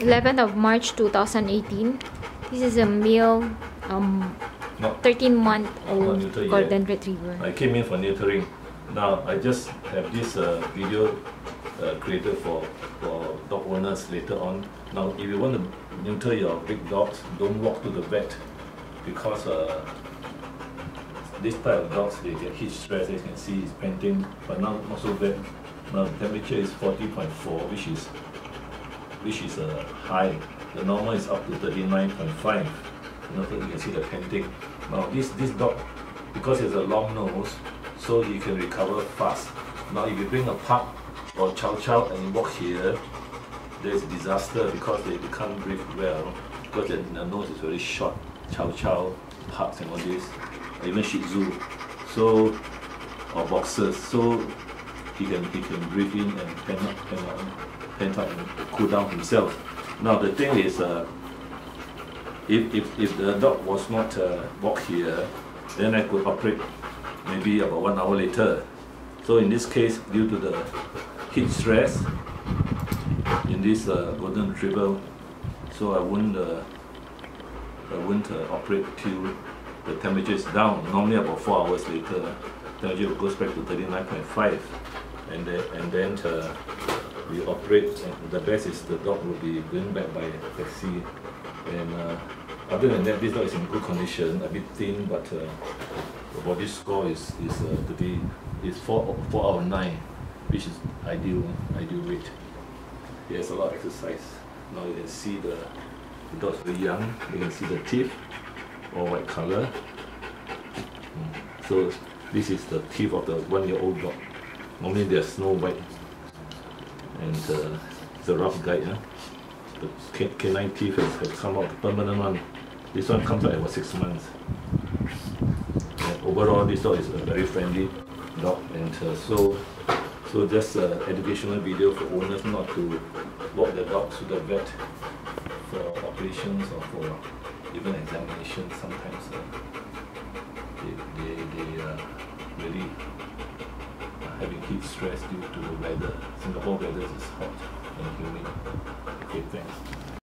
11th of March 2018. This is a male 13-month-old Golden Retriever. I came in for neutering. Now I just have this video created for dog owners later on. Now if you want to neuter your big dogs, don't walk to the vet, because this type of dogs, they get heat stress. As you can see, it's panting, but now not so bad. Now the temperature is 40.4, which is high. The normal is up to 39.5. You can see the panting. Now this dog, because it's a long nose, so he can recover fast. Now if you bring a pup or chow chow and you walk here, there's disaster, because they can't breathe well, because their nose is very short. Chow chow, pups and all this, or even shih tzu, so, or boxers, so he can breathe in and pent up and cool down himself. Now the thing is, if the dog was not walk here, then I could operate maybe about 1 hour later. So in this case, due to the heat stress in this Golden Retriever, so I won't operate till the temperature is down. Normally about 4 hours later, temperature goes back to 39.5, and then we operate. And the best is the dog will be going back by taxi. And other than that, this dog is in good condition, a bit thin, but the body score is 4/9, which is ideal weight. He has a lot of exercise. Now you can see the dog's very young. You can see the teeth, all white color. So this is the teeth of the 1-year-old dog. Normally they are snow white, and it's a rough guide. The canine teeth have come out, the permanent one. This one comes out about 6 months. And overall, this dog is a very friendly dog, and so just an educational video for owners not to walk their dogs to the vet for operations or for even examinations. Sometimes they really are having heat stress due to the weather. Singapore weather is hot and humid. Okay, thanks.